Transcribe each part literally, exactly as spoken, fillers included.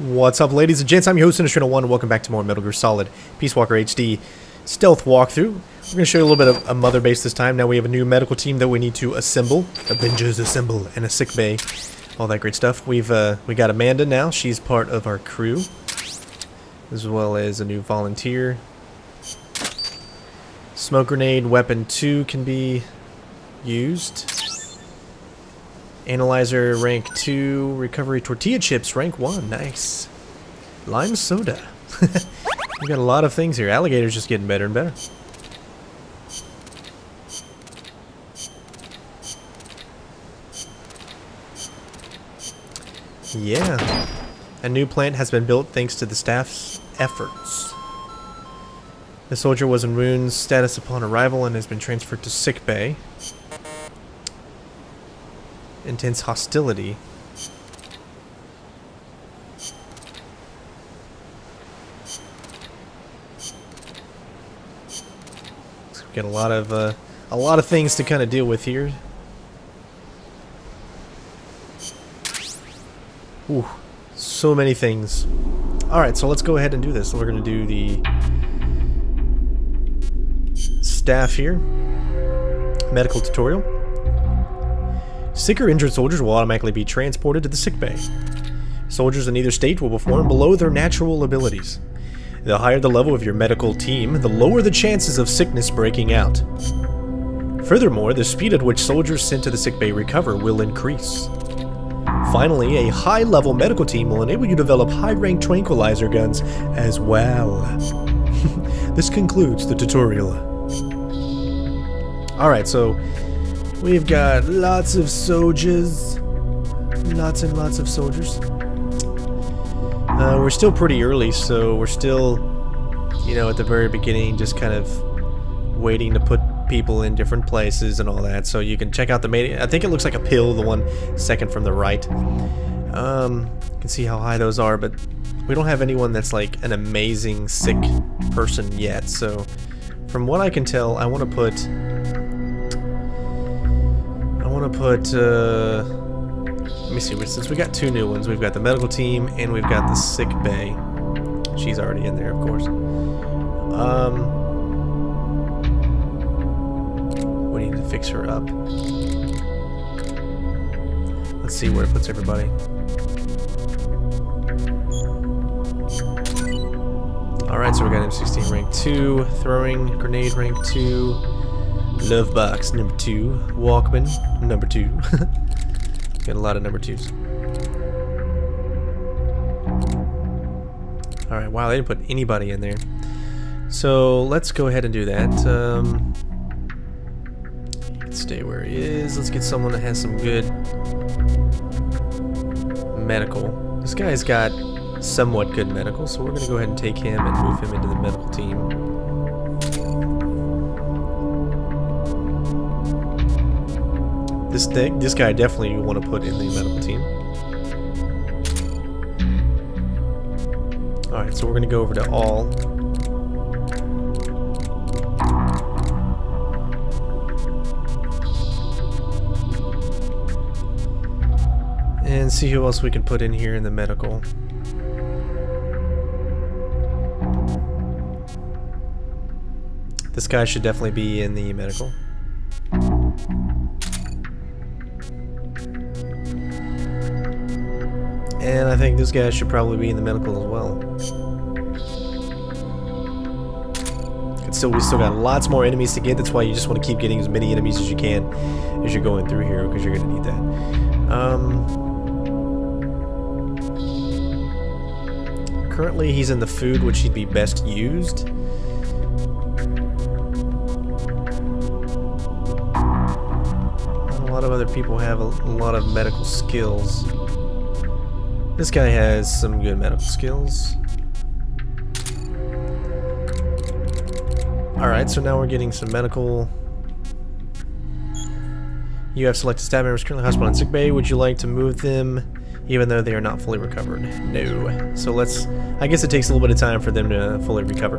What's up, ladies and gents? I'm your host, Industry one, and welcome back to more Metal Gear Solid Peace Walker H D Stealth Walkthrough. We're going to show you a little bit of a Mother Base this time. Now we have a new medical team that we need to assemble. Avengers assemble, and a sick bay. All that great stuff. We've uh, we got Amanda now. She's part of our crew, as well as a new volunteer. Smoke grenade, weapon two can be used. Analyzer rank two, recovery tortilla chips rank one, nice. Lime soda. We got a lot of things here. Alligator's just getting better and better. Yeah. A new plant has been built thanks to the staff's efforts. The soldier was in wounds status upon arrival and has been transferred to sick bay. Intense hostility. So we got a lot of uh, a lot of things to kind of deal with here. Ooh, so many things. All right, so let's go ahead and do this. We're gonna do the staff here. Medical tutorial. Sick or injured soldiers will automatically be transported to the sick bay. Soldiers in either state will perform below their natural abilities. The higher the level of your medical team, the lower the chances of sickness breaking out. Furthermore, the speed at which soldiers sent to the sick bay recover will increase. Finally, a high-level medical team will enable you to develop high-ranked tranquilizer guns as well. This concludes the tutorial. Alright, so we've got lots of soldiers. Lots and lots of soldiers. Uh, we're still pretty early, so we're still, you know, at the very beginning, just kind of waiting to put people in different places and all that. So you can check out the main. I think it looks like a pill, the one second from the right. Um, you can see how high those are, but we don't have anyone that's like an amazing sick person yet. So from what I can tell, I want to put... I want to put, uh, let me see, since we got two new ones, we've got the medical team and we've got the sick bay. She's already in there, of course. Um, we need to fix her up. Let's see where it puts everybody. Alright, so we got M sixteen rank two, throwing grenade rank two. Love box number two, Walkman number two. Got a lot of number twos. All right, wow, they didn't put anybody in there. So let's go ahead and do that. Um, let's stay where he is. Let's get someone that has some good medical. This guy's got somewhat good medical, so we're gonna go ahead and take him and move him into the medical team. This thing, this guy definitely you want to put in the medical team. Alright, so we're going to go over to all. And see who else we can put in here in the medical. This guy should definitely be in the medical. And I think this guy should probably be in the medical as well. And still, we still got lots more enemies to get. That's why you just want to keep getting as many enemies as you can as you're going through here, because you're going to need that. Um, currently, he's in the food, which he'd be best used. A lot of other people have a lot of medical skills. This guy has some good medical skills. Alright, so now we're getting some medical. You have selected staff members currently hospital in sick bay. Would you like to move them even though they are not fully recovered? No. So let's... I guess it takes a little bit of time for them to fully recover.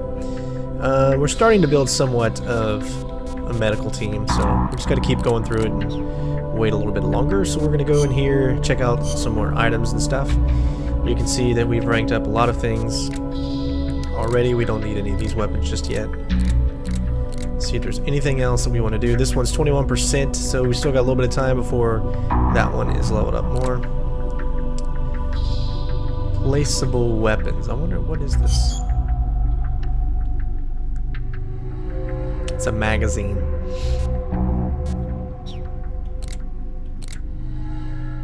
Uh, we're starting to build somewhat of a medical team, so we're just going to keep going through it and wait a little bit longer. So we're gonna go in here, check out some more items and stuff, You can see that we've ranked up a lot of things already. We don't need any of these weapons just yet. Let's see if there's anything else that we want to do. This one's twenty-one percent, so we still got a little bit of time before that one is leveled up more. Placeable weapons. I wonder, what is this? It's a magazine.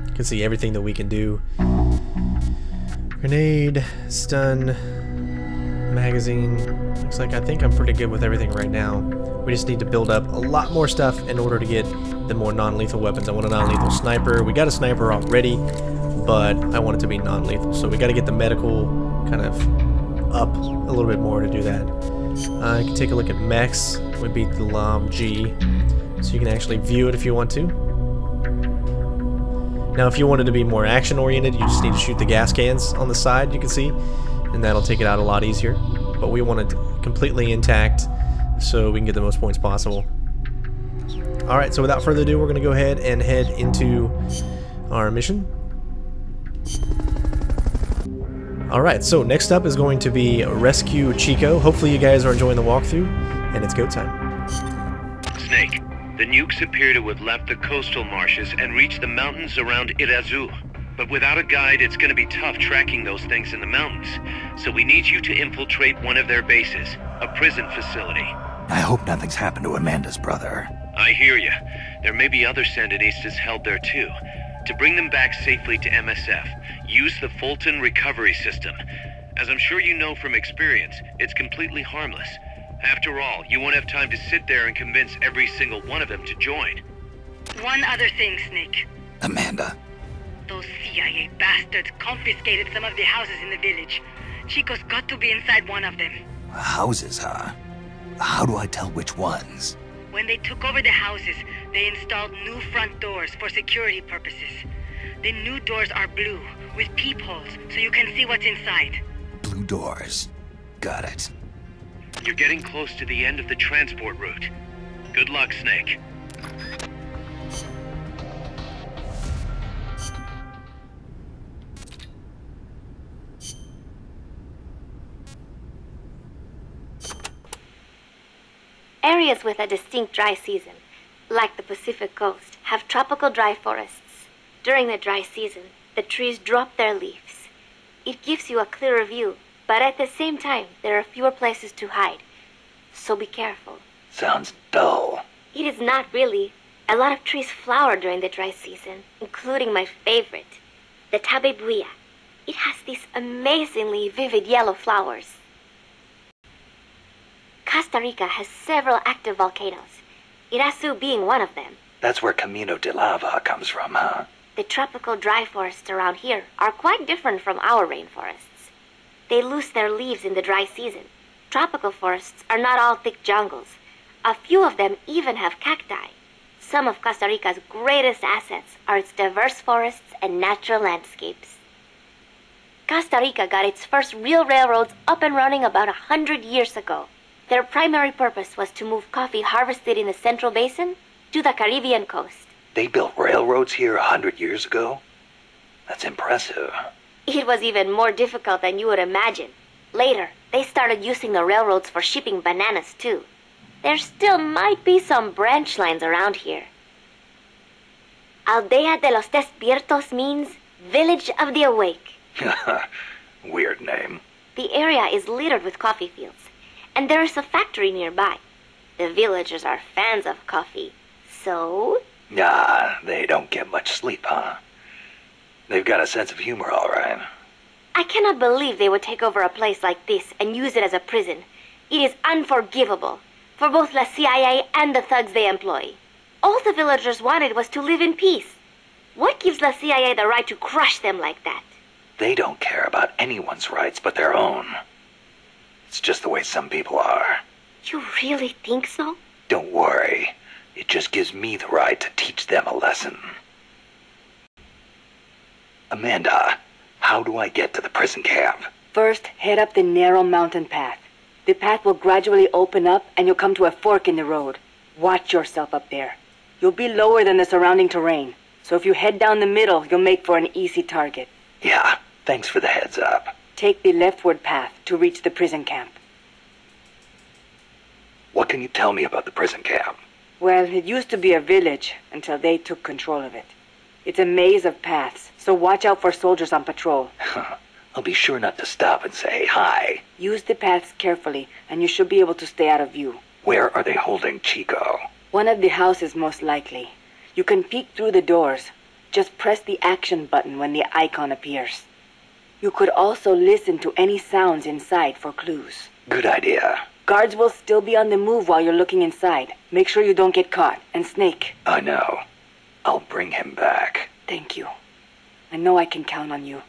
You can see everything that we can do. Grenade, stun, magazine. Looks like, I think I'm pretty good with everything right now. We just need to build up a lot more stuff in order to get the more non-lethal weapons. I want a non-lethal sniper. We got a sniper already, but I want it to be non-lethal. So we got to get the medical kind of up a little bit more to do that. Uh, I can take a look at mechs. We beat the L O M G, so you can actually view it if you want to. Now, if you wanted to be more action-oriented, you just need to shoot the gas cans on the side, you can see, and that'll take it out a lot easier. But we want it completely intact so we can get the most points possible. Alright, so without further ado, we're going to go ahead and head into our mission. Alright, so next up is going to be Rescue Chico. Hopefully you guys are enjoying the walkthrough, and it's go time. Snake. The nukes appear to have left the coastal marshes and reached the mountains around Irazu. But without a guide, it's going to be tough tracking those things in the mountains. So we need you to infiltrate one of their bases, a prison facility. I hope nothing's happened to Amanda's brother. I hear you. There may be other Sandinistas held there too. To bring them back safely to M S F, use the Fulton recovery system. As I'm sure you know from experience, it's completely harmless. After all, you won't have time to sit there and convince every single one of them to join. One other thing, Snake. Amanda. Those C I A bastards confiscated some of the houses in the village. Chico's got to be inside one of them. Houses, huh? How do I tell which ones? When they took over the houses, they installed new front doors for security purposes. The new doors are blue, with peepholes, so you can see what's inside. Blue doors. Got it. You're getting close to the end of the transport route. Good luck, Snake. Areas with a distinct dry season, like the Pacific coast, have tropical dry forests. During the dry season, the trees drop their leaves. It gives you a clearer view. But at the same time, there are fewer places to hide, so be careful. Sounds dull. It is not really. A lot of trees flower during the dry season, including my favorite, the Tabebuia. It has these amazingly vivid yellow flowers. Costa Rica has several active volcanoes, Irazu being one of them. That's where Camino de Lava comes from, huh? The tropical dry forests around here are quite different from our rainforests. They lose their leaves in the dry season. Tropical forests are not all thick jungles. A few of them even have cacti. Some of Costa Rica's greatest assets are its diverse forests and natural landscapes. Costa Rica got its first real railroads up and running about a hundred years ago. Their primary purpose was to move coffee harvested in the Central Basin to the Caribbean coast. They built railroads here a hundred years ago? That's impressive. It was even more difficult than you would imagine. Later, they started using the railroads for shipping bananas, too. There still might be some branch lines around here. Aldea de los Despiertos means Village of the Awake. Weird name. The area is littered with coffee fields, and there is a factory nearby. The villagers are fans of coffee, so... Ah, they don't get much sleep, huh? They've got a sense of humor, all right. I cannot believe they would take over a place like this and use it as a prison. It is unforgivable for both the C I A and the thugs they employ. All the villagers wanted was to live in peace. What gives the C I A the right to crush them like that? They don't care about anyone's rights but their own. It's just the way some people are. You really think so? Don't worry. It just gives me the right to teach them a lesson. Amanda, how do I get to the prison camp? First, head up the narrow mountain path. The path will gradually open up and you'll come to a fork in the road. Watch yourself up there. You'll be lower than the surrounding terrain, so if you head down the middle, you'll make for an easy target. Yeah, Thanks for the heads up. Take the leftward path to reach the prison camp. What can you tell me about the prison camp? Well, it used to be a village until they took control of it. It's a maze of paths, so watch out for soldiers on patrol. I'll be sure not to stop and say hi. Use the paths carefully, and you should be able to stay out of view. Where are they holding Chico? One of the houses, most likely. You can peek through the doors. Just press the action button when the icon appears. You could also listen to any sounds inside for clues. Good idea. Guards will still be on the move while you're looking inside. Make sure you don't get caught. And Snake. I know. I'll bring him back. Thank you. I know I can count on you.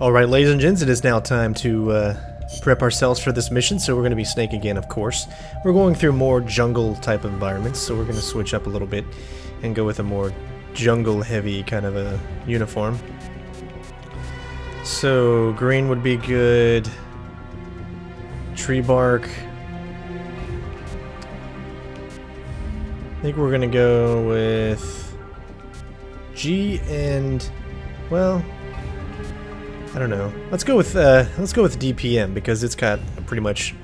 Alright, ladies and gents, it is now time to uh, prep ourselves for this mission, so we're going to be Snake again, of course. We're going through more jungle-type environments, so we're going to switch up a little bit and go with a more jungle-heavy kind of a uniform. So, green would be good. Tree bark. I think we're gonna go with G and, well, I don't know. Let's go with uh, let's go with D P M because it's got pretty much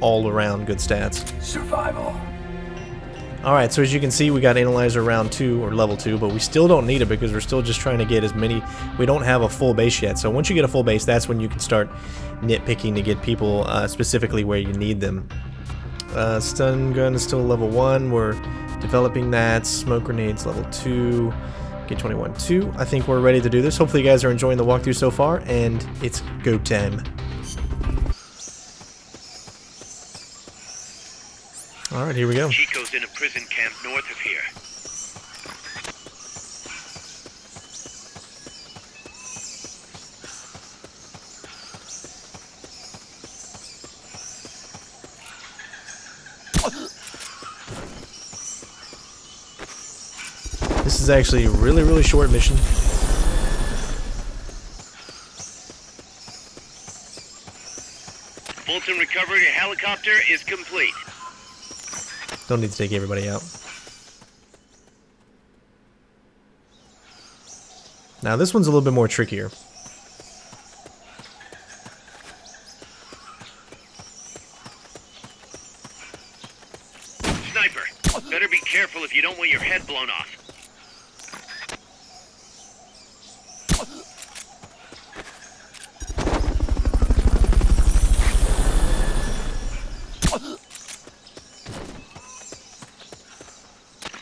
all around good stats. Survival. All right, so as you can see, we got Analyzer round two or level two, but we still don't need it because we're still just trying to get as many. We don't have a full base yet, so once you get a full base, that's when you can start nitpicking to get people uh, specifically where you need them. Uh, stun gun is still level one. We're developing that. Smoke grenades level two. Get twenty-one two. I think we're ready to do this. Hopefully you guys are enjoying the walkthrough so far, and it's go time. All right, here we go. Chico's in a prison camp north of here. This is actually a really, really short mission. Fulton recovery helicopter is complete. Don't need to take everybody out. Now this one's a little bit more trickier. Sniper, better be careful if you don't want your head blown off.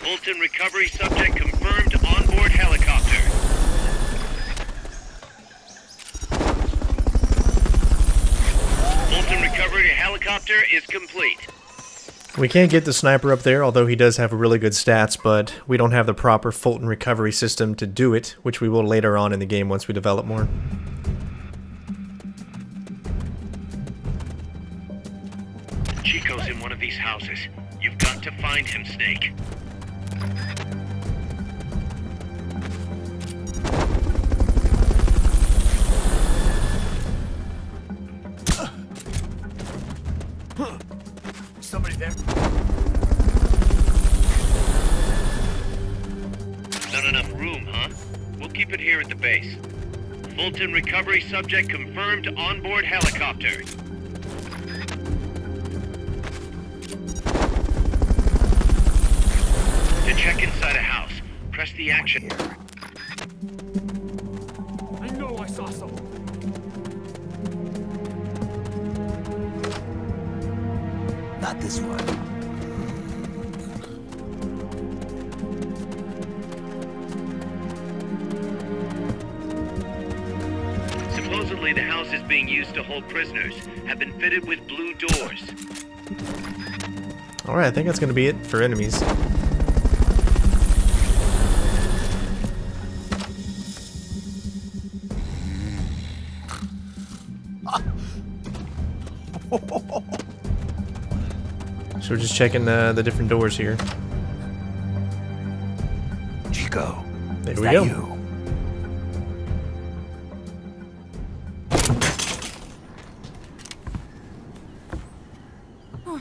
Fulton recovery subject confirmed onboard helicopter. Fulton recovery helicopter is complete. We can't get the sniper up there, although he does have really good stats, but we don't have the proper Fulton recovery system to do it, which we will later on in the game once we develop more. Chico's in one of these houses. You've got to find him, Snake. Somebody there? Not enough room, huh? We'll keep it here at the base. Fulton recovery subject confirmed onboard helicopter. To check inside a house, press the action here. I know I saw someone. Not this one. Supposedly the house is being used to hold prisoners. Have been fitted with blue doors. All right, I think that's going to be it for enemies. So we're just checking uh, the different doors here. Chico, there is we that go. You? Huh.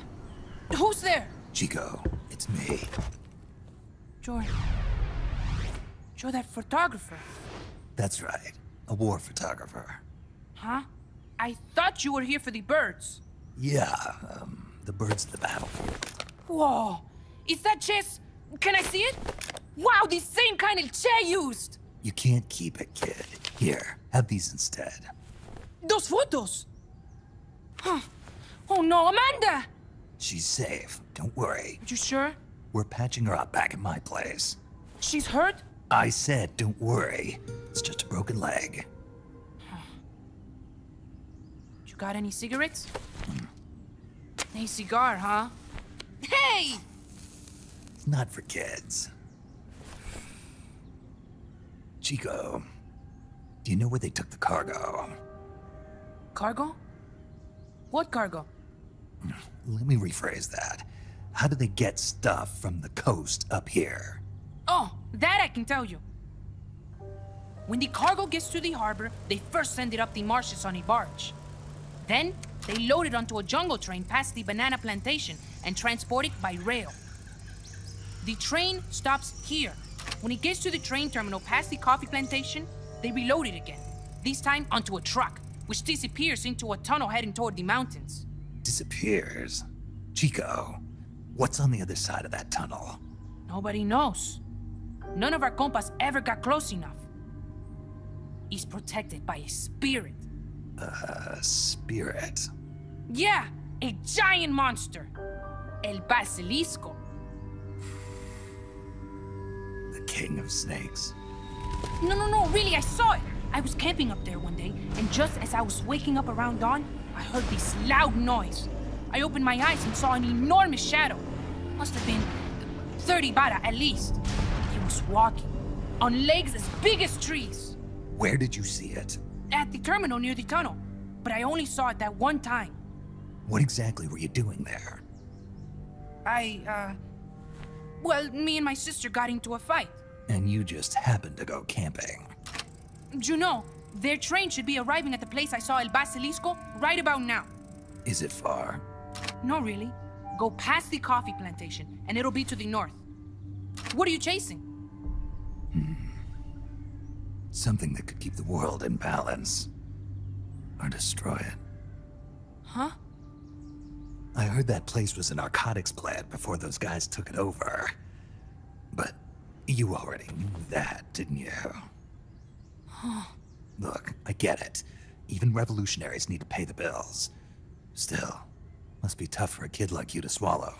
Who's there? Chico, it's me. Joy. Joy, that photographer. That's right. A war photographer. Huh? I thought you were here for the birds. Yeah, um, the birds of the battlefield. Whoa! Is that chess? Can I see it? Wow, the same kind of chair used! You can't keep it, kid. Here, have these instead. Those photos? Huh. Oh no, Amanda! She's safe. Don't worry. Are you sure? We're patching her up back at my place. She's hurt? I said, don't worry. It's just a broken leg. You got any cigarettes? Mm. A cigar, huh? Hey! It's not for kids. Chico, do you know where they took the cargo? Cargo? What cargo? Let me rephrase that. How do they get stuff from the coast up here? Oh, that I can tell you. When the cargo gets to the harbor, they first send it up the marshes on a barge. Then, they load it onto a jungle train past the banana plantation and transport it by rail. The train stops here. When it gets to the train terminal past the coffee plantation, they reload it again. This time onto a truck, which disappears into a tunnel heading toward the mountains. Disappears? Chico, what's on the other side of that tunnel? Nobody knows. None of our compas ever got close enough. He's protected by a spirit. Uh, spirit? Yeah, a giant monster. El Basilisco. The king of snakes. No, no, no, really, I saw it. I was camping up there one day, and just as I was waking up around dawn, I heard this loud noise. I opened my eyes and saw an enormous shadow. Must have been thirty bata at least. He was walking on legs as big as trees. Where did you see it? At the terminal near the tunnel, but I only saw it that one time. What exactly were you doing there? I, uh... Well, me and my sister got into a fight. And you just happened to go camping. You know, their train should be arriving at the place I saw El Basilisco right about now. Is it far? No, really. Go past the coffee plantation, and it'll be to the north. What are you chasing? Hmm. Something that could keep the world in balance. Or destroy it. Huh? I heard that place was a narcotics plant before those guys took it over. But you already knew that, didn't you? Huh. Look, I get it. Even revolutionaries need to pay the bills. Still, must be tough for a kid like you to swallow.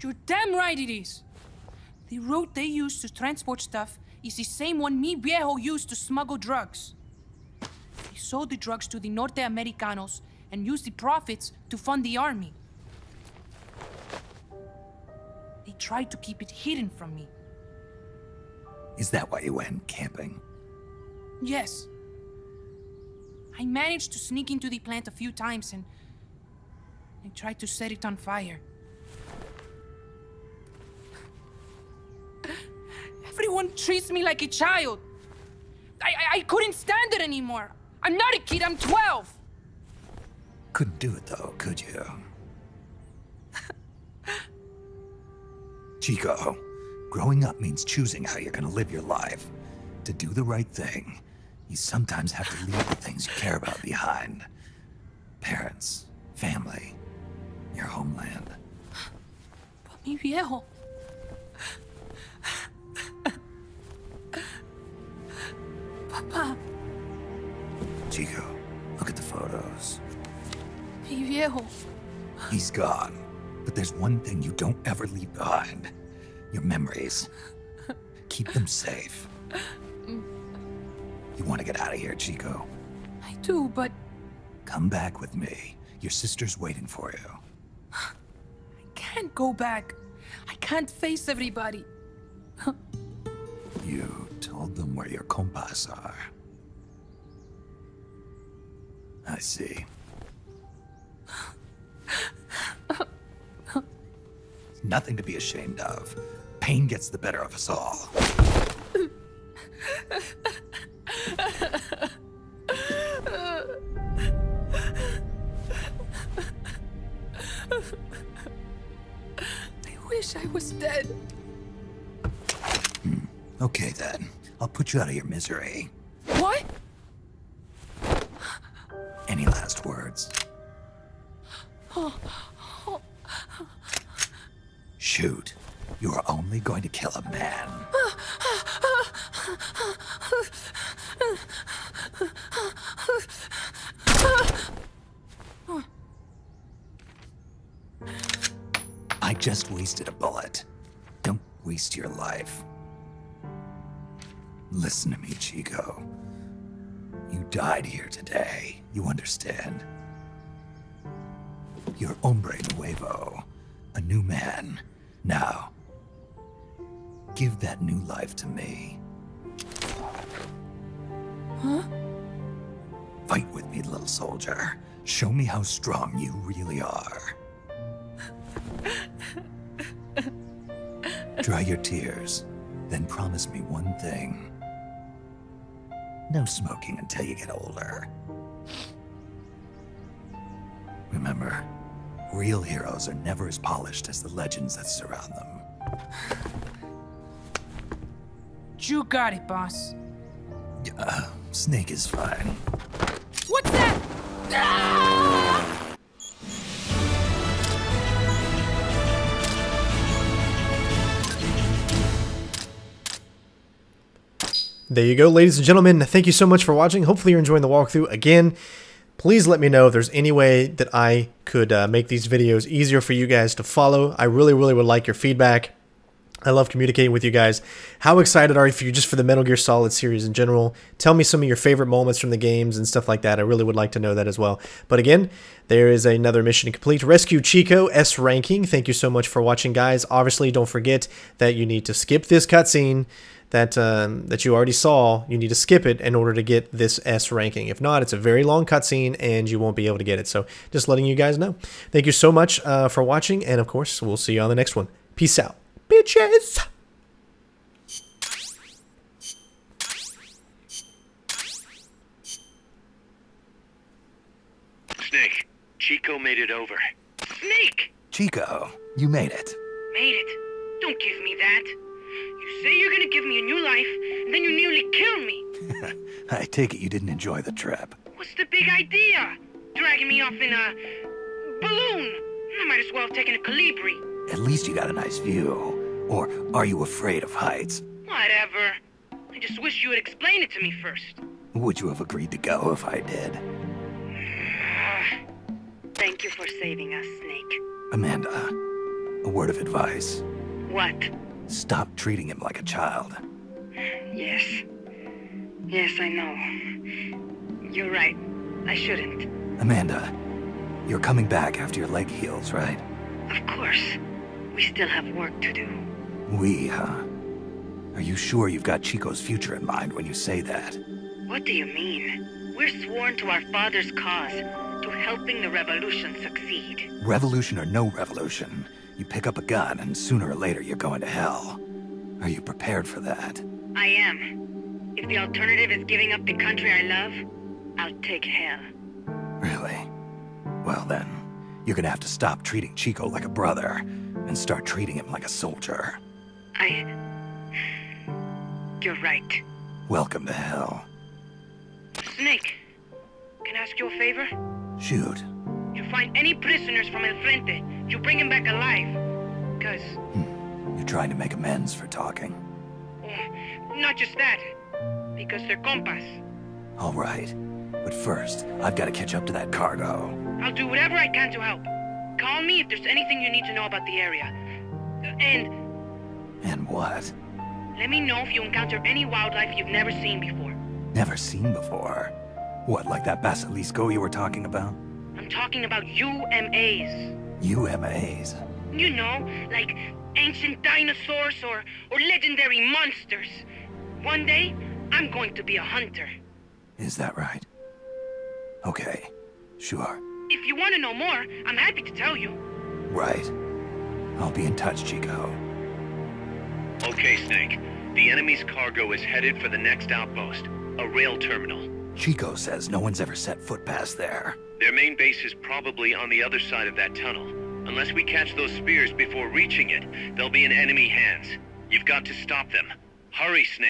You're damn right it is! The route they use to transport stuff is the same one Mi Viejo used to smuggle drugs. They sold the drugs to the Norte Americanos and used the profits to fund the army. They tried to keep it hidden from me. Is that why you went camping? Yes. I managed to sneak into the plant a few times and I tried to set it on fire. Everyone treats me like a child. I, I, I couldn't stand it anymore. I'm not a kid, I'm twelve. Couldn't do it though, could you? Chico, growing up means choosing how you're gonna live your life. To do the right thing, you sometimes have to leave the things you care about behind. Parents, family, your homeland. But Mi Viejo... Papa. Chico, look at the photos. Mi Viejo. He's gone, but there's one thing you don't ever leave behind. Your memories. Keep them safe. You want to get out of here, Chico? I do, but... Come back with me. Your sister's waiting for you. I can't go back. I can't face everybody. You told them where your compas are. I see. Nothing to be ashamed of. Pain gets the better of us all. I wish I was dead. Okay then, I'll put you out of your misery. What? last words. Shoot. You're only going to kill a man. I just wasted a bullet. Don't waste your life. Listen to me, Chico. You died here today. You understand? You're hombre nuevo, a new man. Now, give that new life to me. Huh? Fight with me, little soldier. Show me how strong you really are. Dry your tears, then promise me one thing. No smoking until you get older. Remember, real heroes are never as polished as the legends that surround them. You got it, boss. Uh, snake is fine. What's that? Ah! There you go, ladies and gentlemen. Thank you so much for watching. Hopefully you're enjoying the walkthrough. Again, please let me know if there's any way that I could uh, make these videos easier for you guys to follow. I really, really would like your feedback. I love communicating with you guys. How excited are you for you just for the Metal Gear Solid series in general? Tell me some of your favorite moments from the games and stuff like that. I really would like to know that as well. But again, there is another mission complete. Rescue Chico, S ranking. Thank you so much for watching, guys. Obviously, don't forget that you need to skip this cutscene that um, that you already saw. You need to skip it in order to get this S ranking. If not, it's a very long cutscene and you won't be able to get it. So just letting you guys know. Thank you so much uh, for watching. And of course, we'll see you on the next one. Peace out. Bitches. Snake, Chico made it over. Snake! Chico, you made it. Made it? Don't give me that. You say you're gonna give me a new life, and then you nearly kill me. I take it you didn't enjoy the trip. What's the big idea? Dragging me off in a balloon. I might as well have taken a Calibri. At least you got a nice view. Or are you afraid of heights? Whatever. I just wish you would explain it to me first. Would you have agreed to go if I did? Thank you for saving us, Snake. Amanda, a word of advice. What? Stop treating him like a child. Yes. Yes, I know. You're right. I shouldn't. Amanda, you're coming back after your leg heals, right? Of course. We still have work to do. We, huh? Are you sure you've got Chico's future in mind when you say that? What do you mean? We're sworn to our father's cause, to helping the revolution succeed. Revolution or no revolution, you pick up a gun and sooner or later you're going to hell. Are you prepared for that? I am. If the alternative is giving up the country I love, I'll take hell. Really? Well then, you're gonna have to stop treating Chico like a brother and start treating him like a soldier. I... You're right. Welcome to hell. Snake, can I ask you a favor? Shoot. You find any prisoners from El Frente, you bring him back alive. Because... Hmm. You're trying to make amends for talking. Uh, not just that. Because they're compas. All right. But first, I've got to catch up to that cargo. I'll do whatever I can to help. Call me if there's anything you need to know about the area. And... And what? Let me know if you encounter any wildlife you've never seen before. Never seen before? What, like that Basilisco you were talking about? I'm talking about U M As. U M As? You know, like ancient dinosaurs or, or legendary monsters. One day, I'm going to be a hunter. Is that right? Okay, sure. If you want to know more, I'm happy to tell you. Right. I'll be in touch, Chico. Okay, Snake. The enemy's cargo is headed for the next outpost, a rail terminal. Chico says no one's ever set foot past there. Their main base is probably on the other side of that tunnel. Unless we catch those spears before reaching it, they'll be in enemy hands. You've got to stop them. Hurry, Snake.